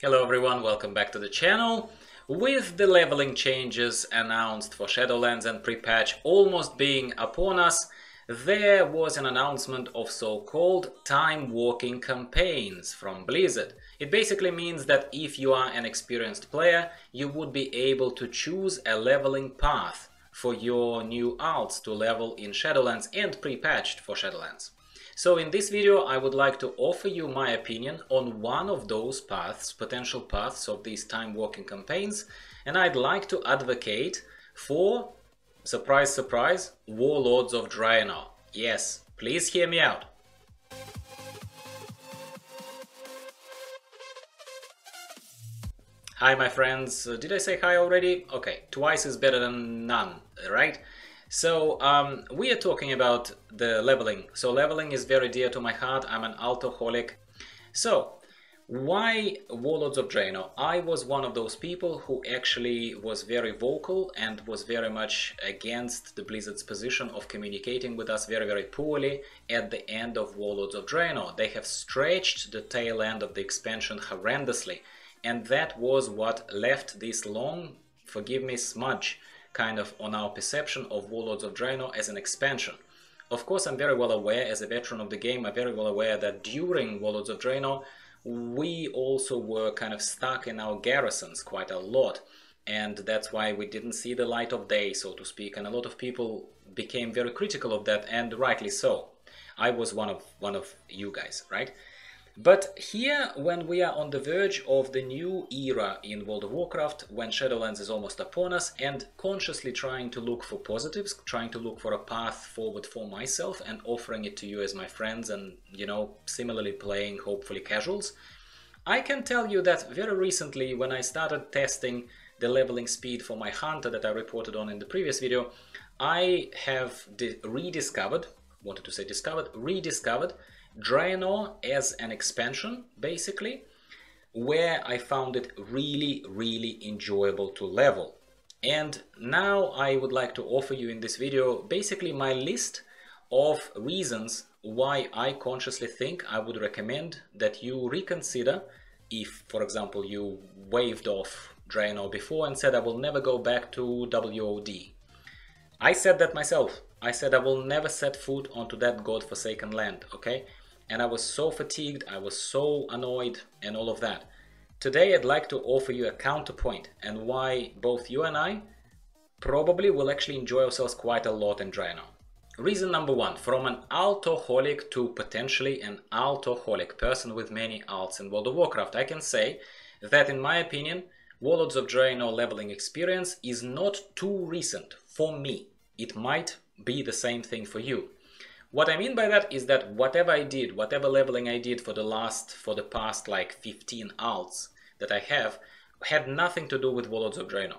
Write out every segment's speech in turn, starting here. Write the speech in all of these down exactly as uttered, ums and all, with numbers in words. Hello everyone, welcome back to the channel. With the leveling changes announced for Shadowlands and pre-patch almost being upon us, there was an announcement of so-called time-walking campaigns from Blizzard. It basically means that if you are an experienced player, you would be able to choose a leveling path for your new alts to level in Shadowlands and pre-patched for Shadowlands. So in this video I would like to offer you my opinion on one of those paths, potential paths of these time walking campaigns, and I'd like to advocate for, surprise surprise, Warlords of Draenor. Yes, please hear me out. Hi my friends, did I say hi already? Okay, twice is better than none, right? So um, we are talking about the leveling. So leveling is very dear to my heart. I'm an altoholic. So why Warlords of Draenor? I was one of those people who actually was very vocal and was very much against the Blizzard's position of communicating with us very, very poorly at the end of Warlords of Draenor. They have stretched the tail end of the expansion horrendously, and that was what left this long, forgive me, smudge kind of on our perception of Warlords of Draenor as an expansion. Of course, I'm very well aware, as a veteran of the game, I'm very well aware that during Warlords of Draenor, we also were kind of stuck in our garrisons quite a lot. And that's why we didn't see the light of day, so to speak. And a lot of people became very critical of that, and rightly so. I was one of, one of you guys, right? But here, when we are on the verge of the new era in World of Warcraft, when Shadowlands is almost upon us, and consciously trying to look for positives, trying to look for a path forward for myself and offering it to you as my friends and, you know, similarly playing, hopefully, casuals, I can tell you that very recently when I started testing the leveling speed for my hunter that I reported on in the previous video, I have rediscovered, wanted to say discovered, rediscovered, Draenor as an expansion, basically, where I found it really, really enjoyable to level. And now I would like to offer you in this video basically my list of reasons why I consciously think I would recommend that you reconsider if, for example, you waved off Draenor before and said, I will never go back to W O D. I said that myself. I said I will never set foot onto that godforsaken land, okay? And I was so fatigued, I was so annoyed and all of that. Today I'd like to offer you a counterpoint and why both you and I probably will actually enjoy ourselves quite a lot in Draenor. Reason number one, from an altoholic to potentially an altoholic person with many alts in World of Warcraft, I can say that in my opinion, Warlords of Draenor leveling experience is not too recent for me. It might be the same thing for you. What I mean by that is that whatever I did, whatever leveling I did for the last, for the past like fifteen alts that I have, had nothing to do with Warlords of Draenor.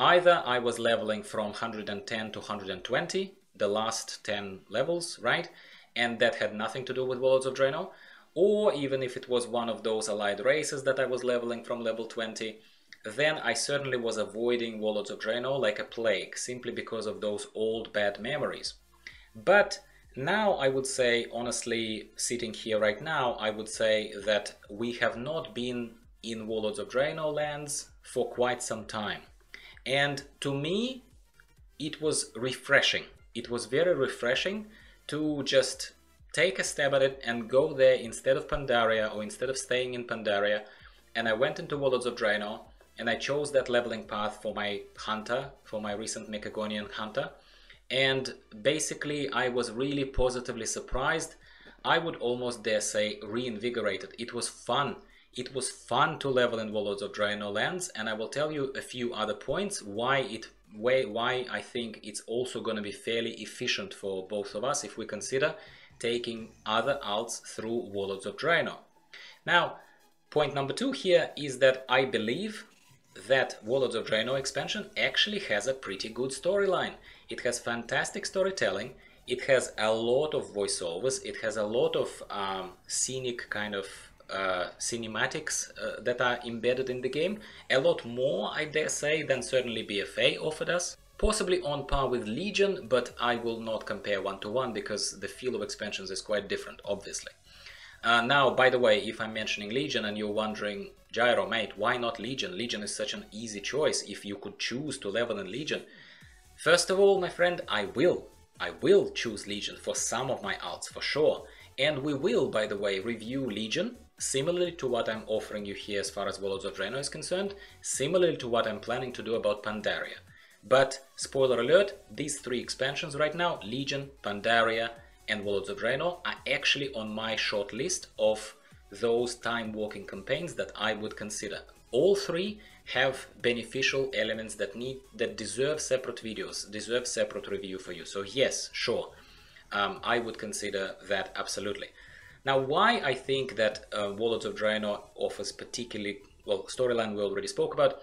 Either I was leveling from one hundred ten to one hundred twenty, the last ten levels, right? And that had nothing to do with Warlords of Draenor. Or even if it was one of those allied races that I was leveling from level twenty, then I certainly was avoiding Warlords of Draenor like a plague, simply because of those old bad memories. But now I would say, honestly, sitting here right now, I would say that we have not been in Warlords of Draenor lands for quite some time. And to me, it was refreshing. It was very refreshing to just take a stab at it and go there instead of Pandaria or instead of staying in Pandaria. And I went into Warlords of Draenor, and I chose that leveling path for my hunter, for my recent Mechagonian hunter. And basically, I was really positively surprised. I would almost dare say reinvigorated. It was fun. It was fun to level in Warlords of Draenor lands. And I will tell you a few other points why it, why, why I think it's also going to be fairly efficient for both of us if we consider taking other alts through Warlords of Draenor. Now, point number two here is that I believe that Warlords of Draenor expansion actually has a pretty good storyline. It has fantastic storytelling, it has a lot of voiceovers, it has a lot of um, scenic kind of uh, cinematics uh, that are embedded in the game, a lot more, I dare say, than certainly B F A offered us, possibly on par with Legion, but I will not compare one to one because the feel of expansions is quite different, obviously. Uh, now, by the way, if I'm mentioning Legion and you're wondering, Gyro, mate, why not Legion? Legion is such an easy choice if you could choose to level in Legion. First of all, my friend, I will. I will choose Legion for some of my alts, for sure. And we will, by the way, review Legion, similarly to what I'm offering you here as far as Warlords of Draenor is concerned, similarly to what I'm planning to do about Pandaria. But, spoiler alert, these three expansions right now, Legion, Pandaria, and Warlords of Draenor, are actually on my short list of those time-walking campaigns that I would consider. All three have beneficial elements that need, that deserve separate videos, deserve separate review for you. So yes, sure, um, I would consider that absolutely. Now, why I think that uh, Warlords of Draenor offers particularly, well, storyline we already spoke about,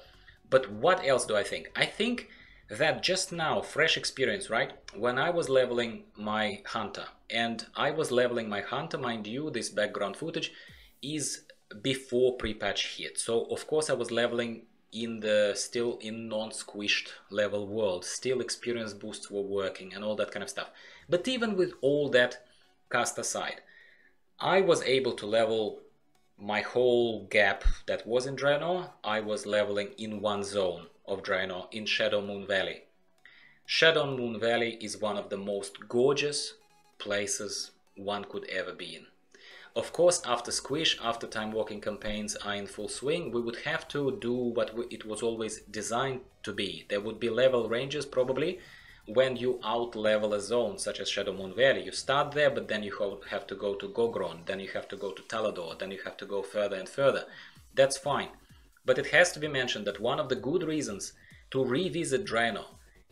but what else do I think? I think that just now, fresh experience, right? When I was leveling my hunter, and I was leveling my hunter, mind you, this background footage is before pre-patch hit. So of course I was leveling in the still in non-squished level world, still experience boosts were working and all that kind of stuff. But even with all that cast aside, I was able to level my whole gap that was in Draenor. I was leveling in one zone of Draenor in Shadowmoon Valley. Shadowmoon Valley is one of the most gorgeous places one could ever be in. Of course, after Squish, after time walking campaigns are in full swing, we would have to do what we, it was always designed to be. There would be level ranges probably when you out-level a zone such as Shadowmoon Valley. You start there, but then you have to go to Gogron, then you have to go to Talador, then you have to go further and further. That's fine. But it has to be mentioned that one of the good reasons to revisit Draenor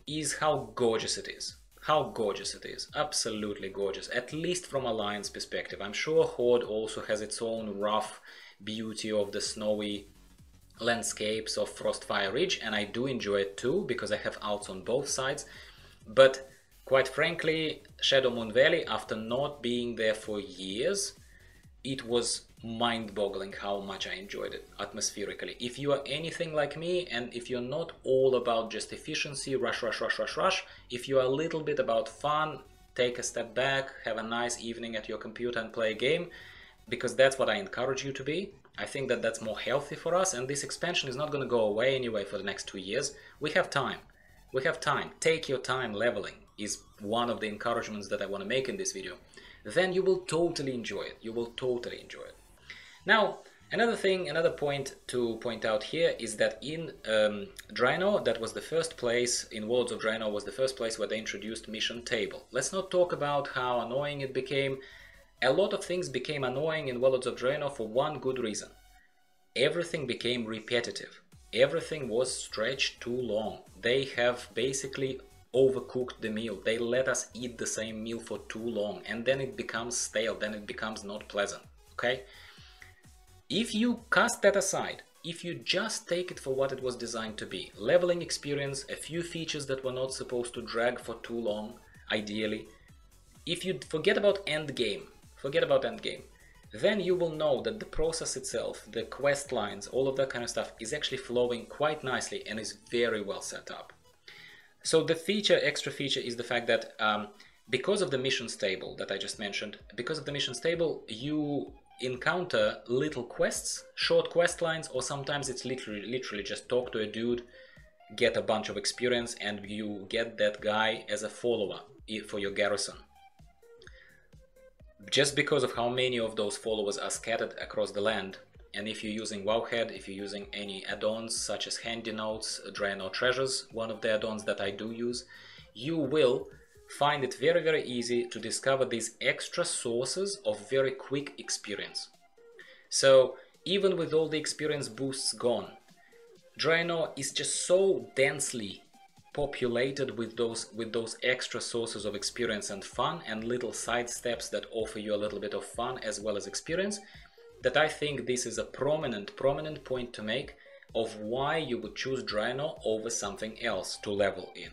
is how gorgeous it is. How gorgeous it is. Absolutely gorgeous, at least from Alliance perspective. I'm sure Horde also has its own rough beauty of the snowy landscapes of Frostfire Ridge, and I do enjoy it too, because I have outs on both sides. But quite frankly, Shadowmoon Valley, after not being there for years, it was mind-boggling how much I enjoyed it atmospherically. If you are anything like me, and if you're not all about just efficiency, rush, rush, rush, rush, rush, if you are a little bit about fun, take a step back, have a nice evening at your computer and play a game, because that's what I encourage you to be. I think that that's more healthy for us, and this expansion is not going to go away anyway for the next two years. We have time. We have time. Take your time leveling is one of the encouragements that I want to make in this video. Then you will totally enjoy it. You will totally enjoy it. Now, another thing, another point to point out here is that in um, Draenor, that was the first place, in Worlds of Draenor was the first place where they introduced mission table. Let's not talk about how annoying it became. A lot of things became annoying in Worlds of Draenor for one good reason. Everything became repetitive. Everything was stretched too long. They have basically overcooked the meal. They let us eat the same meal for too long, and then it becomes stale, then it becomes not pleasant, okay? If you cast that aside, if you just take it for what it was designed to be, leveling experience, a few features that were not supposed to drag for too long, ideally, if you forget about endgame, forget about endgame, then you will know that the process itself, the quest lines, all of that kind of stuff is actually flowing quite nicely and is very well set up. So the feature, extra feature, is the fact that um, because of the missions table that I just mentioned, because of the missions table, you encounter little quests, short quest lines, or sometimes it's literally, literally just talk to a dude, get a bunch of experience, and you get that guy as a follower for your garrison. Just because of how many of those followers are scattered across the land, and if you're using WoWhead, if you're using any add-ons such as Handy Notes, Draenor Treasures, one of the add-ons that I do use, you will find it very, very easy to discover these extra sources of very quick experience. So even with all the experience boosts gone, Draenor is just so densely populated with those with those extra sources of experience and fun and little side steps that offer you a little bit of fun as well as experience, that I think this is a prominent, prominent point to make of why you would choose Draenor over something else to level in.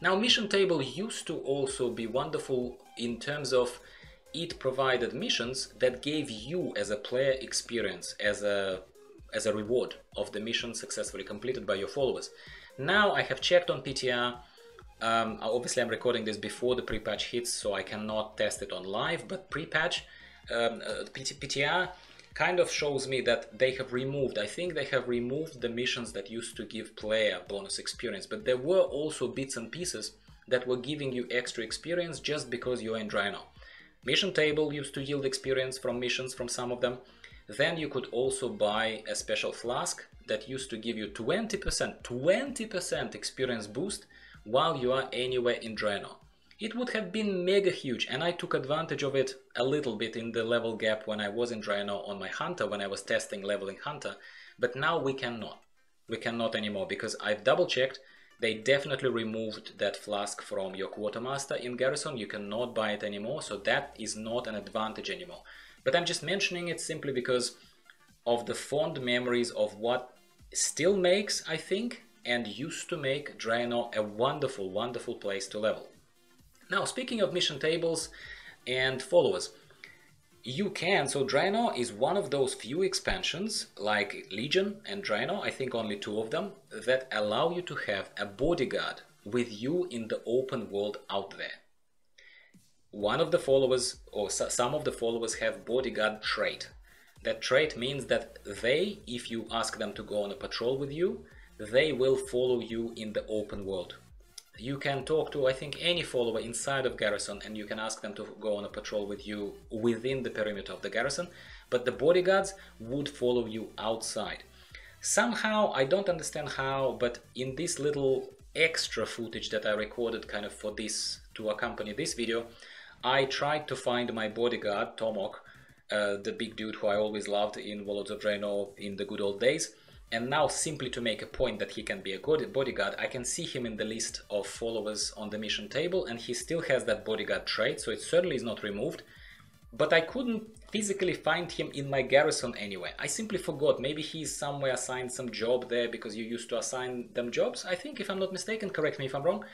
Now, mission table used to also be wonderful in terms of it provided missions that gave you as a player experience as a as a reward of the mission successfully completed by your followers. Now I have checked on P T R, um, obviously I'm recording this before the pre-patch hits, so I cannot test it on live, but pre-patch, um, uh, P T R kind of shows me that they have removed, I think they have removed the missions that used to give player bonus experience, but there were also bits and pieces that were giving you extra experience just because you're in Draenor. Mission table used to yield experience from missions from some of them. Then you could also buy a special flask that used to give you twenty percent, twenty percent experience boost while you are anywhere in Draenor. It would have been mega huge, and I took advantage of it a little bit in the level gap when I was in Draenor on my Hunter, when I was testing leveling Hunter, but now we cannot. We cannot anymore, because I've double checked, they definitely removed that flask from your Quartermaster in Garrison, you cannot buy it anymore, so that is not an advantage anymore. But I'm just mentioning it simply because of the fond memories of what still makes, I think, and used to make Draenor a wonderful, wonderful place to level. Now, speaking of mission tables and followers, you can, so Draenor is one of those few expansions, like Legion and Draenor, I think only two of them, that allow you to have a bodyguard with you in the open world out there. One of the followers, or some of the followers, have bodyguard trait. That trait means that they, if you ask them to go on a patrol with you, they will follow you in the open world. You can talk to, I think, any follower inside of Garrison, and you can ask them to go on a patrol with you within the perimeter of the Garrison, but the bodyguards would follow you outside. Somehow, I don't understand how, but in this little extra footage that I recorded kind of for this, to accompany this video, I tried to find my bodyguard, Tomok, uh, the big dude who I always loved in Warlords of Draenor in the good old days. And now, simply to make a point that he can be a good bodyguard, I can see him in the list of followers on the mission table, and he still has that bodyguard trait, so it certainly is not removed. But I couldn't physically find him in my Garrison anywhere. I simply forgot. Maybe he's somewhere assigned some job there, because you used to assign them jobs, I think, if I'm not mistaken. Correct me if I'm wrong.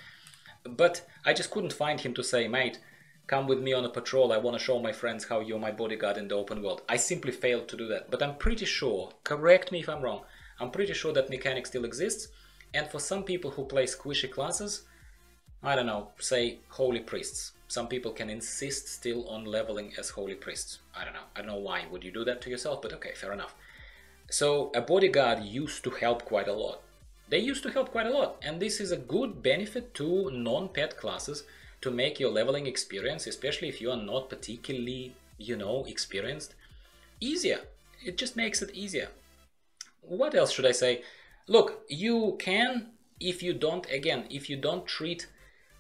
But I just couldn't find him to say, mate, come with me on a patrol, I want to show my friends how you're my bodyguard in the open world. I simply failed to do that. But I'm pretty sure, correct me if I'm wrong, I'm pretty sure that mechanic still exists, and for some people who play squishy classes, I don't know, say holy priests. Some people can insist still on leveling as holy priests. I don't know. I don't know why would you do that to yourself, but okay, fair enough. So a bodyguard used to help quite a lot. They used to help quite a lot, and this is a good benefit to non-pet classes to make your leveling experience, especially if you are not particularly, you know, experienced, easier. It just makes it easier. What else should I say? Look, you can, if you don't, again, if you don't treat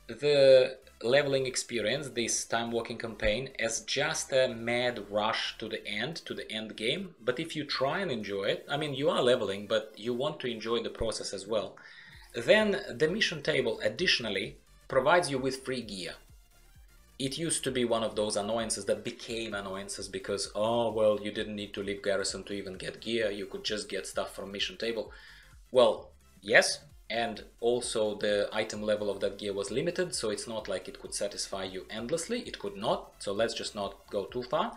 the leveling experience, this time walking campaign, as just a mad rush to the end, to the end game. But if you try and enjoy it, I mean, you are leveling, but you want to enjoy the process as well, then the mission table additionally provides you with free gear. It used to be one of those annoyances that became annoyances because, oh, well, you didn't need to leave Garrison to even get gear, you could just get stuff from mission table. Well, yes, and also the item level of that gear was limited, so it's not like it could satisfy you endlessly, it could not, so let's just not go too far.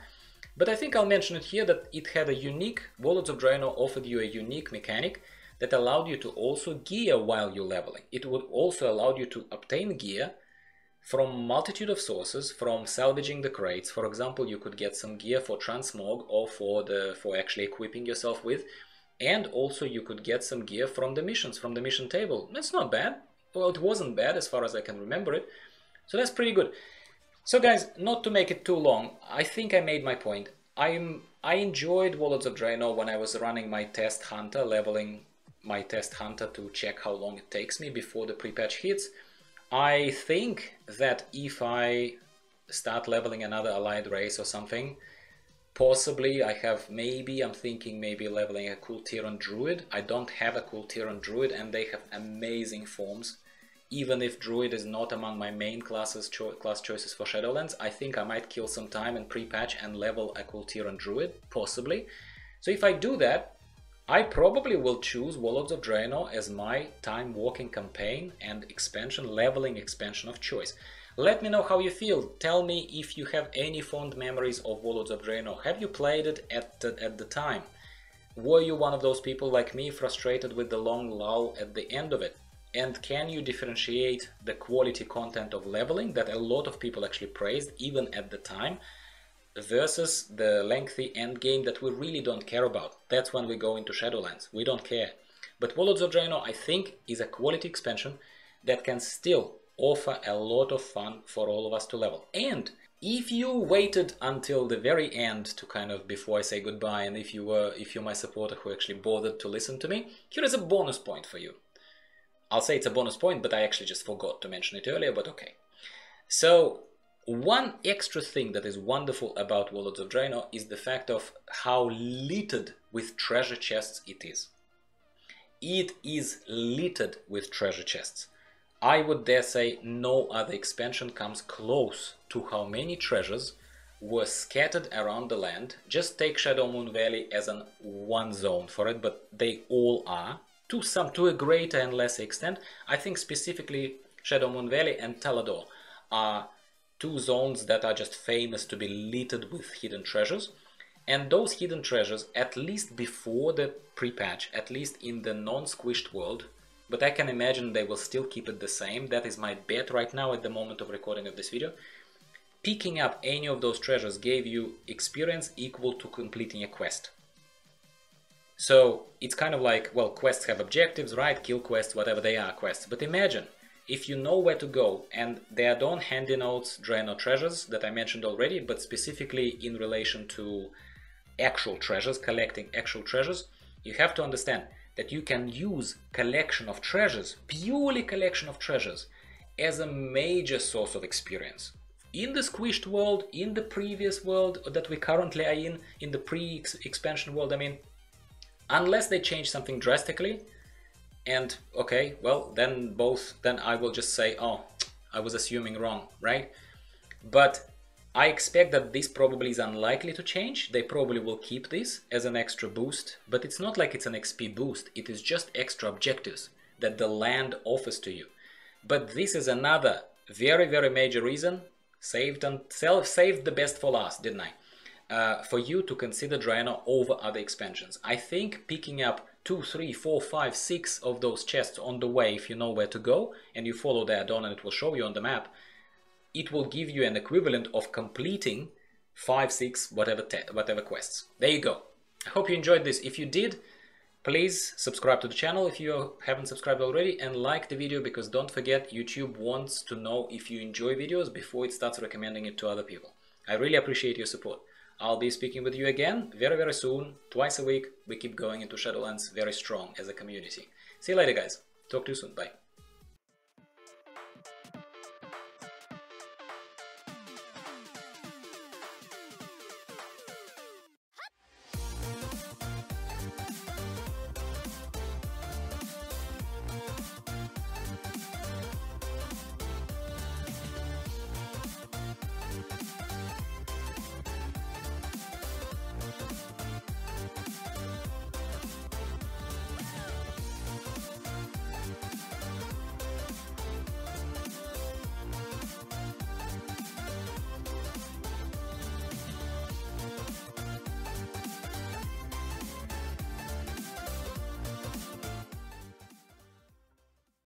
But I think I'll mention it here that it had a unique, Warlords of Draenor offered you a unique mechanic that allowed you to also gear while you're leveling. It would also allow you to obtain gear from multitude of sources, from salvaging the crates. For example, you could get some gear for transmog or for the for actually equipping yourself with, and also you could get some gear from the missions, from the mission table. That's not bad. Well, it wasn't bad as far as I can remember it. So that's pretty good. So guys, not to make it too long, I think I made my point. I'm I enjoyed Warlords of Draenor when I was running my test hunter, leveling my test hunter to check how long it takes me before the pre-patch hits. I think that if I start leveling another allied race or something, possibly I have maybe, I'm thinking maybe leveling a Kul Tiran Druid. I don't have a Kul Tiran Druid, and they have amazing forms. Even if Druid is not among my main classes cho class choices for Shadowlands, I think I might kill some time and pre-patch and level a Kul Tiran Druid, possibly. So if I do that, I probably will choose Warlords of Draenor as my time walking campaign and expansion, leveling expansion of choice. Let me know how you feel. Tell me if you have any fond memories of Warlords of Draenor. Have you played it at the, at the time? Were you one of those people like me, frustrated with the long lull at the end of it? And can you differentiate the quality content of leveling that a lot of people actually praised even at the time versus the lengthy end game that we really don't care about. That's when we go into Shadowlands. We don't care. But Warlords of Draenor, I think, is a quality expansion that can still offer a lot of fun for all of us to level. And if you waited until the very end to kind of before I say goodbye, and if you were if you're my supporter who actually bothered to listen to me, here is a bonus point for you. I'll say it's a bonus point, but I actually just forgot to mention it earlier, but okay. So one extra thing that is wonderful about Warlords of Draenor is the fact of how littered with treasure chests it is. It is littered with treasure chests. I would dare say no other expansion comes close to how many treasures were scattered around the land. Just take Shadowmoon Valley as an one zone for it, but they all are, to some, to a greater and lesser extent. I think specifically Shadowmoon Valley and Talador are two zones that are just famous to be littered with hidden treasures. And those hidden treasures, at least before the pre-patch, at least in the non-squished world, but I can imagine they will still keep it the same. That is my bet right now at the moment of recording of this video. Picking up any of those treasures gave you experience equal to completing a quest. So it's kind of like, well, quests have objectives, right? Kill quests, whatever they are, quests. But imagine if you know where to go, and there are don't handy notes, Draenor treasures that I mentioned already, but specifically in relation to actual treasures, collecting actual treasures, you have to understand that you can use collection of treasures, purely collection of treasures, as a major source of experience. In the squished world, in the previous world that we currently are in, in the pre-expansion world, I mean, unless they change something drastically, and okay, well, then both, then I will just say, oh, I was assuming wrong, right? But I expect that this probably is unlikely to change. They probably will keep this as an extra boost, but it's not like it's an X P boost. It is just extra objectives that the land offers to you. But this is another very, very major reason, saved and self saved the best for last, didn't I? Uh, for you to consider Draenor over other expansions. I think picking up two, three, four, five, six of those chests on the way, if you know where to go, and you follow the add-on and it will show you on the map, it will give you an equivalent of completing five, six, whatever whatever quests. There you go. I hope you enjoyed this. If you did, please subscribe to the channel if you haven't subscribed already, and like the video, because don't forget, YouTube wants to know if you enjoy videos before it starts recommending it to other people. I really appreciate your support. I'll be speaking with you again very, very soon, twice a week. We keep going into Shadowlands very strong as a community. See you later, guys. Talk to you soon. Bye.